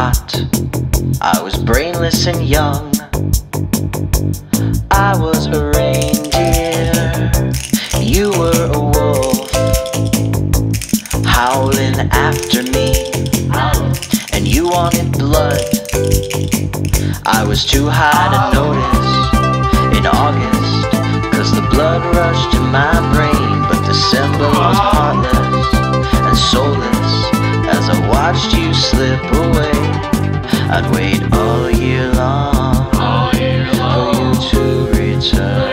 hot. I was brainless and young. I was a reindeer, you were a wolf, howling after me, and you wanted blood. I was too high to notice in August, 'cause the blood rushed to my brain, but December was heartless and soulless as I watched you slip away. I'd wait all year long for you to return.